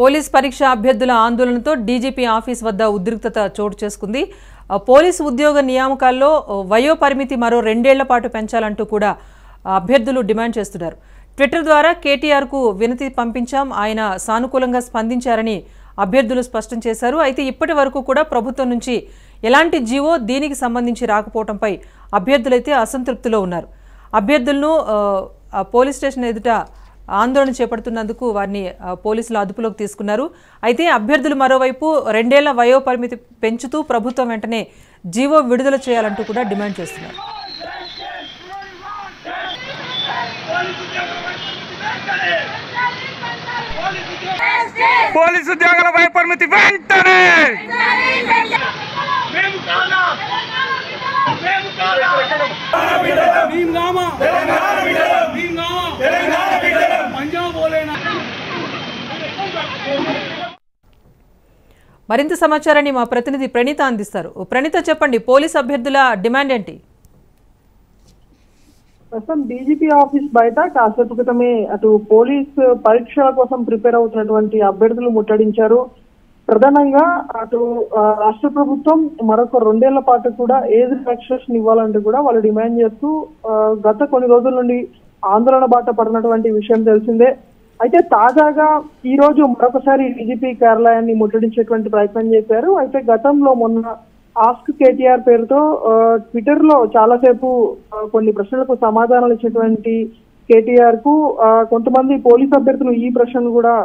Police పరీక్ష అభ్యర్థుల ఆందోళనతో డీజీపీ ఆఫీస్ వద్ద ఉద్రిక్తత చోటు చేసుకుంది. పోలీస్ ఉద్యోగ నియామకాల్లో వయో పరిమితి మరో 2 ఏళ్ల పాటు పెంచాలంటూ కూడా అభ్యర్థులు డిమాండ్ చేస్తున్నారు. ట్విట్టర్ ద్వారా కేటీఆర్ కు వినతి పంపించాం, ఆయన సానుకూలంగా స్పందించారని అభ్యర్థులు స్పష్టం చేశారు. అయితే ఇప్పటివరకు కూడా ప్రభుత్వం నుంచి ఎలాంటి జీవో దీనికి సంబంధించి రాకపోవడంపై అభ్యర్థులైతే అసంతృప్తిలో ఉన్నారు. అభ్యర్థులను పోలీస్ స్టేషన్ ఎదుట ఆందోళన చేపడుతున్నందుకు వారిని పోలీసులు అదుపులోకి తీసుకున్నారు. అయితే అభ్యర్థులు మరోవైపు 2 ఏళ్ల వయో పరిమితి పెంచుతూ ప్రభుత్వం వెంటనే జీవో విడుదల చేయాలంటూ కూడా డిమాండ్ చేస్తున్నారు. పోలీసు ఉద్యోగుల వయో పరిమితి వెంటనే మరింత సమాచారాన్ని మా ప్రతినిధి ప్రణీత అందిస్తారు. ప్రణీత, చెప్పండి, పోలీస్ అభ్యర్థుల డిమాండ్ ఏంటి? ప్రస్తుతం డీజీపీ ఆఫీస్ బయట కాసేపు క్రితమే అటు పోలీస్ పరీక్షల కోసం ప్రిపేర్ అవుతున్నటువంటి అభ్యర్థులు ముట్టడించారు. ప్రధానంగా అటు రాష్ట్ర ప్రభుత్వం మరొక 2 ఏళ్ల పాటు కూడా ఏజ్ రిలాక్సేషన్ ఇవ్వాలంటూ కూడా వాళ్ళు డిమాండ్ చేస్తూ గత కొన్ని రోజుల నుండి ఆందోళన బాట పడినటువంటి విషయం తెలిసిందే. అయితే తాజాగా ఈ రోజు మరొకసారి డీజీపీ కార్యాలయాన్ని ముట్టడించేటువంటి ప్రయత్నం చేశారు. అయితే గతంలో మొన్న ఆస్క్ కేటీఆర్ పేరుతో ట్విట్టర్ లో చాలాసేపు కొన్ని ప్రశ్నలకు సమాధానాలు ఇచ్చినటువంటి కేటీఆర్ కు కొంతమంది పోలీస్ అభ్యర్థులు ఈ ప్రశ్నను కూడా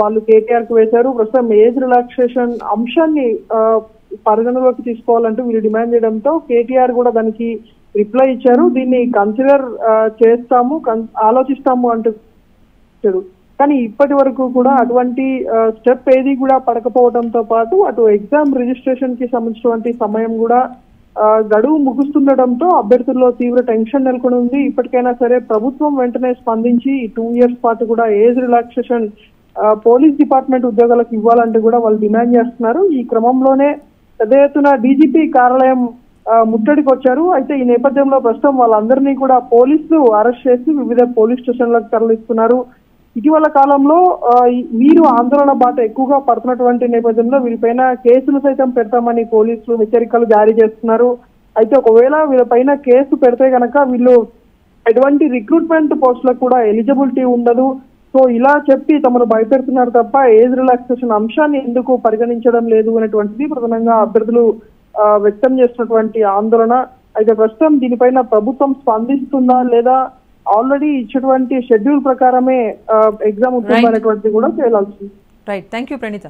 వాళ్ళు కేటీఆర్ కు వేశారు. ప్రస్తుతం ఏజ్ రిలాక్సేషన్ అంశాన్ని పరిగణలోకి తీసుకోవాలంటూ వీళ్ళు డిమాండ్ చేయడంతో కేటీఆర్ కూడా దానికి రిప్లై ఇచ్చారు. దీన్ని కన్సిడర్ చేస్తాము, ఆలోచిస్తాము అంటూ. కానీ ఇప్పటి వరకు కూడా అటువంటి స్టెప్ ఏది కూడా పడకపోవడంతో పాటు అటు ఎగ్జామ్ రిజిస్ట్రేషన్ కి సంబంధించినటువంటి సమయం కూడా గడువు ముగుస్తుండటంతో అభ్యర్థుల్లో తీవ్ర టెన్షన్ నెలకొని ఉంది. ఇప్పటికైనా సరే ప్రభుత్వం వెంటనే స్పందించి 2 years పాటు కూడా ఏజ్ రిలాక్సేషన్ పోలీస్ డిపార్ట్మెంట్ ఉద్యోగాలకు ఇవ్వాలంటే కూడా వాళ్ళు డిమాండ్ చేస్తున్నారు. ఈ క్రమంలోనే పెద్ద ఎత్తున డీజీపీ కార్యాలయం ముట్టడికి వచ్చారు. అయితే ఈ నేపథ్యంలో ప్రస్తుతం వాళ్ళందరినీ కూడా పోలీసులు అరెస్ట్ చేసి వివిధ పోలీస్ స్టేషన్లకు తరలిస్తున్నారు. ఇటీవల కాలంలో వీరు ఆందోళన బాట ఎక్కువగా పడుతున్నటువంటి నేపథ్యంలో వీరిపైన కేసులు సైతం పెడతామని పోలీసులు హెచ్చరికలు జారీ చేస్తున్నారు. అయితే ఒకవేళ వీళ్ళపైన కేసు పెడితే గనక వీళ్ళు ఎటువంటి రిక్రూట్మెంట్ పోస్టులకు కూడా ఎలిజిబిలిటీ ఉండదు. సో ఇలా చెప్పి తమను భయపెడుతున్నారు తప్ప ఏజ్ రిలాక్సేషన్ అంశాన్ని ఎందుకు పరిగణించడం లేదు అనేటువంటిది ప్రధానంగా అభ్యర్థులు వ్యక్తం చేసినటువంటి ఆందోళన. అయితే ప్రస్తుతం దీనిపైన ప్రభుత్వం స్పందిస్తుందా లేదా ఆల్రెడీ ఇచ్చినటువంటి షెడ్యూల్ ప్రకారమే ఎగ్జామ్ ఉంటుందనేటువంటిది కూడా తేలాల్సింది. Right, thank you Praneetha.